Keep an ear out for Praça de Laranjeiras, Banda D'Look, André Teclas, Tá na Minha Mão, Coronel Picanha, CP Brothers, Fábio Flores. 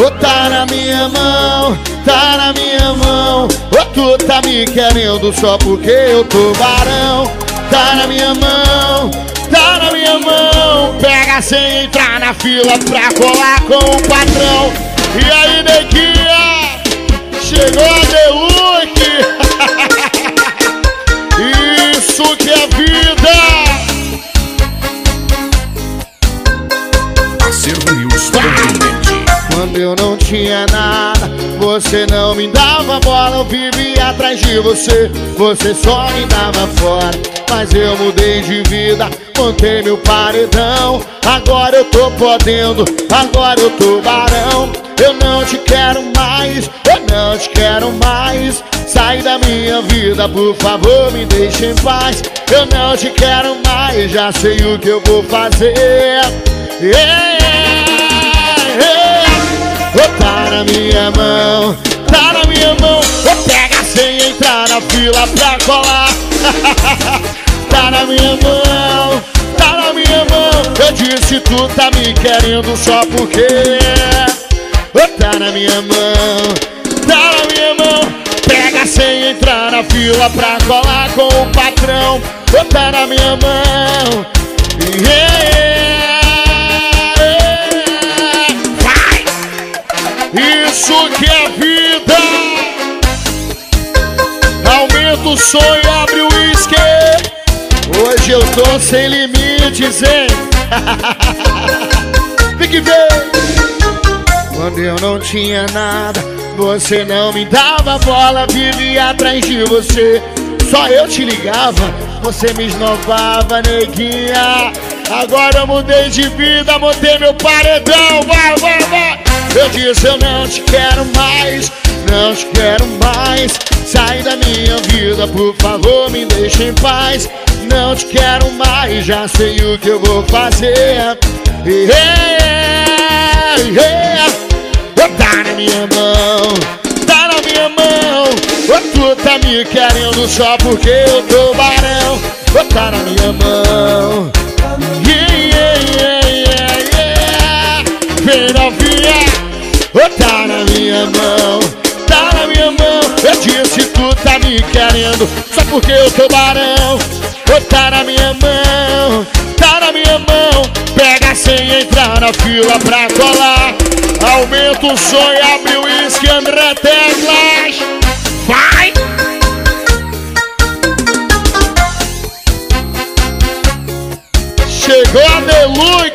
Oh, tá na minha mão, tá na minha mão. Oh, tu tá me querendo só porque eu tô varão. Tá na minha mão, tá na minha mão. Pega sem entrar na fila pra colar com o patrão. E aí, neguinha, chegou a D'Look. Isso que é vida. Acervo e os quando eu não tinha nada, você não me dava bola. Eu vivia atrás de você, você só me dava fora. Mas eu mudei de vida, montei meu paredão. Agora eu tô podendo, agora eu tô barão. Eu não te quero mais, eu não te quero mais. Sai da minha vida, por favor, me deixa em paz. Eu não te quero mais, já sei o que eu vou fazer. Oh, tá na minha mão, tá na minha mão. Oh, pega sem entrar na fila pra colar. Tá na minha mão, tá na minha mão. Eu disse tu tá me querendo só porque. Oh, tá na minha mão, tá na minha mão. Pega sem entrar na fila pra colar com o patrão. Oh, tá na minha mão, Isso que é vida. Aumenta o som e abre o uísque. Hoje eu tô sem limites, hein? Fique bem. Quando eu não tinha nada, você não me dava bola. Vivia atrás de você, só eu te ligava. Você me esnovava, neguinha. Agora eu mudei de vida, montei meu paredão. Vai, vai, vai. Eu disse eu não te quero mais, não te quero mais. Sai da minha vida, por favor, me deixa em paz. Não te quero mais, já sei o que eu vou fazer. Oh, tá na minha mão, tá na minha mão. Oh, tu tá me querendo só porque eu tô barão. Oh, tá na minha mão. Vem novinha. Oh, tá na minha mão, tá na minha mão. Eu disse tu tá me querendo só porque eu tô barão. Oh, tá na minha mão, tá na minha mão. Pega sem entrar na fila pra colar. Aumenta o som e abre o uísque, André Teclas. Vai! Chegou a D'Look.